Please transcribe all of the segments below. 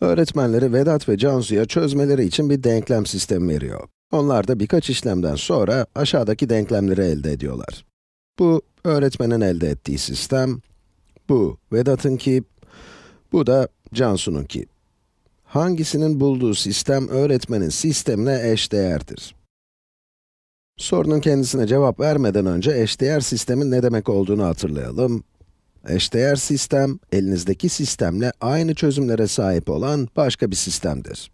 Öğretmenleri Vedat ve Cansu'ya çözmeleri için bir denklem sistemi veriyor. Onlar da birkaç işlemden sonra aşağıdaki denklemleri elde ediyorlar. Bu öğretmenin elde ettiği sistem, bu Vedat'ınki, bu da Cansu'nunki. Hangisinin bulduğu sistem öğretmenin sistemine eşdeğerdir? Sorunun kendisine cevap vermeden önce eşdeğer sistemin ne demek olduğunu hatırlayalım. Eşdeğer sistem, elinizdeki sistemle aynı çözümlere sahip olan başka bir sistemdir.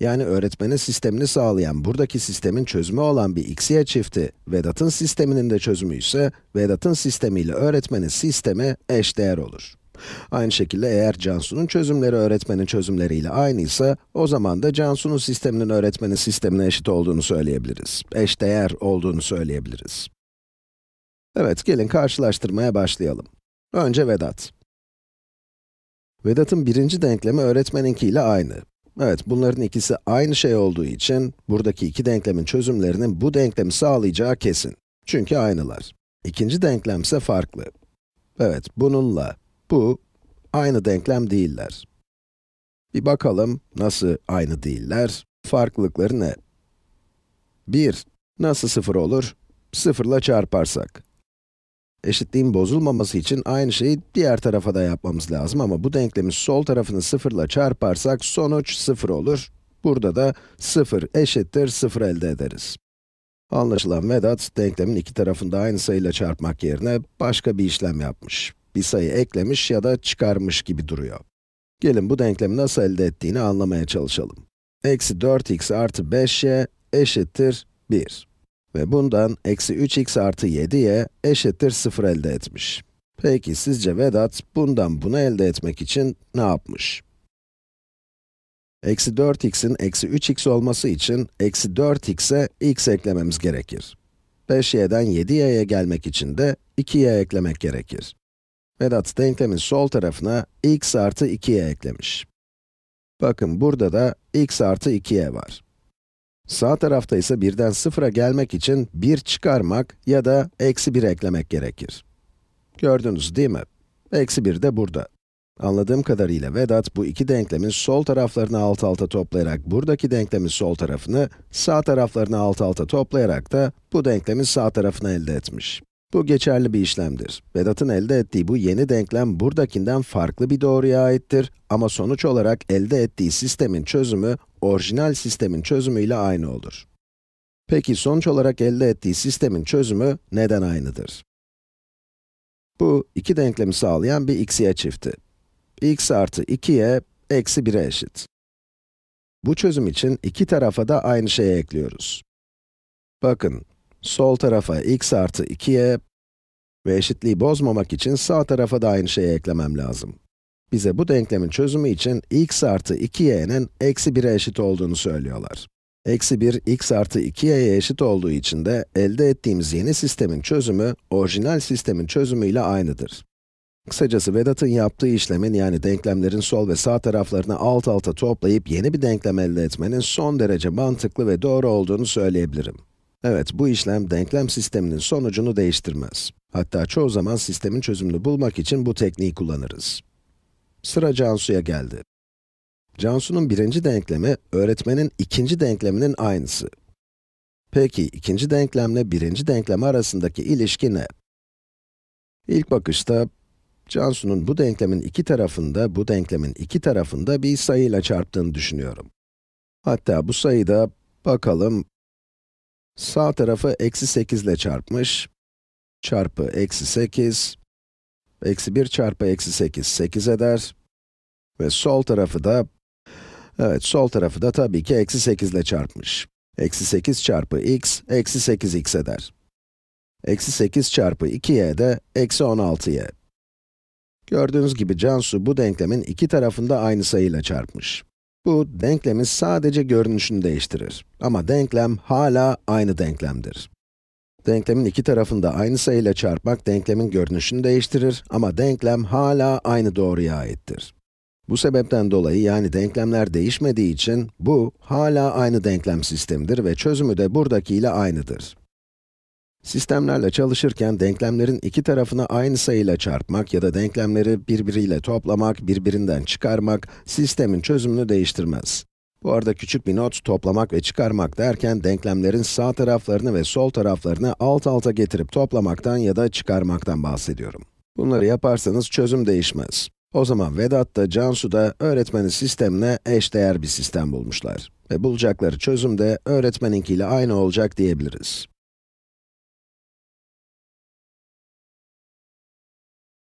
Yani öğretmenin sistemini sağlayan buradaki sistemin çözümü olan bir x'y çifti, Vedat'ın sisteminin de çözümü ise, Vedat'ın sistemiyle öğretmenin sistemi eşdeğer olur. Aynı şekilde eğer Cansu'nun çözümleri öğretmenin çözümleriyle aynıysa, o zaman da Cansu'nun sisteminin öğretmenin sistemine eşit olduğunu söyleyebiliriz. Eşdeğer olduğunu söyleyebiliriz. Evet, gelin karşılaştırmaya başlayalım. Önce Vedat. Vedat'ın birinci denklemi öğretmeninkiyle aynı. Evet, bunların ikisi aynı şey olduğu için, buradaki iki denklemin çözümlerinin bu denklemi sağlayacağı kesin. Çünkü aynılar. İkinci denklem ise farklı. Evet, bununla bu aynı denklem değiller. Bir bakalım, nasıl aynı değiller? Farklılıkları ne? 1. Nasıl 0 olur? 0'la çarparsak. Eşitliğin bozulmaması için aynı şeyi diğer tarafa da yapmamız lazım ama bu denklemin sol tarafını 0'la çarparsak sonuç 0 olur. Burada da 0 eşittir 0 elde ederiz. Anlaşılan Vedat, denklemin iki tarafını da aynı sayıyla çarpmak yerine başka bir işlem yapmış. Bir sayı eklemiş ya da çıkarmış gibi duruyor. Gelin bu denklemi nasıl elde ettiğini anlamaya çalışalım. Eksi 4x artı 5y eşittir 1. Ve bundan eksi 3x artı 7y eşittir 0 elde etmiş. Peki sizce Vedat bundan bunu elde etmek için ne yapmış? Eksi 4x'in eksi 3x olması için eksi 4x'e x eklememiz gerekir. 5y'den 7y'ye gelmek için de 2y eklemek gerekir. Vedat denklemin sol tarafına x artı 2y eklemiş. Bakın burada da x artı 2y var. Sağ tarafta ise 1'den 0'a gelmek için 1 çıkarmak ya da eksi 1 eklemek gerekir. Gördünüz değil mi? Eksi 1 de burada. Anladığım kadarıyla Vedat bu iki denklemin sol taraflarını alt alta toplayarak buradaki denklemin sol tarafını, sağ taraflarını alt alta toplayarak da bu denklemin sağ tarafını elde etmiş. Bu geçerli bir işlemdir. Vedat'ın elde ettiği bu yeni denklem buradakinden farklı bir doğruya aittir ama sonuç olarak elde ettiği sistemin çözümü, orijinal sistemin çözümüyle aynı olur. Peki sonuç olarak elde ettiği sistemin çözümü neden aynıdır? Bu, iki denklemi sağlayan bir x'y çifti. X artı 2y, eksi 1'e eşit. Bu çözüm için iki tarafa da aynı şeyi ekliyoruz. Bakın, sol tarafa x artı 2y ve eşitliği bozmamak için sağ tarafa da aynı şeyi eklemem lazım. Bize bu denklemin çözümü için x artı 2y'nin eksi 1'e eşit olduğunu söylüyorlar. Eksi 1, x artı 2y'ye eşit olduğu için de elde ettiğimiz yeni sistemin çözümü, orijinal sistemin çözümüyle aynıdır. Kısacası Vedat'ın yaptığı işlemin, yani denklemlerin sol ve sağ taraflarını alt alta toplayıp yeni bir denklem elde etmenin son derece mantıklı ve doğru olduğunu söyleyebilirim. Evet, bu işlem denklem sisteminin sonucunu değiştirmez. Hatta çoğu zaman sistemin çözümünü bulmak için bu tekniği kullanırız. Sıra Cansu'ya geldi. Cansu'nun birinci denklemi, öğretmenin ikinci denkleminin aynısı. Peki, ikinci denklemle birinci denklem arasındaki ilişki ne? İlk bakışta, Cansu'nun bu denklemin iki tarafında, bu denklemin iki tarafında bir sayıyla çarptığını düşünüyorum. Hatta bu sayıda, bakalım, sağ tarafı eksi 8 ile çarpmış, çarpı eksi 8, eksi 1 çarpı eksi 8, 8 eder. Ve sol tarafı da, evet sol tarafı da tabii ki eksi 8 ile çarpmış. Eksi 8 çarpı x, eksi 8x eder. Eksi 8 çarpı 2y de, eksi 16y. Gördüğünüz gibi Cansu bu denklemin iki tarafında aynı sayıyla çarpmış. Bu, denklemin sadece görünüşünü değiştirir. Ama denklem hala aynı denklemdir. Denklemin iki tarafında aynı sayıyla çarpmak, denklemin görünüşünü değiştirir ama denklem hala aynı doğruya aittir. Bu sebepten dolayı, yani denklemler değişmediği için, bu hala aynı denklem sistemidir ve çözümü de buradakiyle aynıdır. Sistemlerle çalışırken denklemlerin iki tarafını aynı sayıyla çarpmak ya da denklemleri birbiriyle toplamak, birbirinden çıkarmak sistemin çözümünü değiştirmez. Bu arada küçük bir not, toplamak ve çıkarmak derken denklemlerin sağ taraflarını ve sol taraflarını alt alta getirip toplamaktan ya da çıkarmaktan bahsediyorum. Bunları yaparsanız çözüm değişmez. O zaman Vedat da Cansu da öğretmenin sistemine eşdeğer bir sistem bulmuşlar. Ve bulacakları çözüm de öğretmeninkiyle aynı olacak diyebiliriz.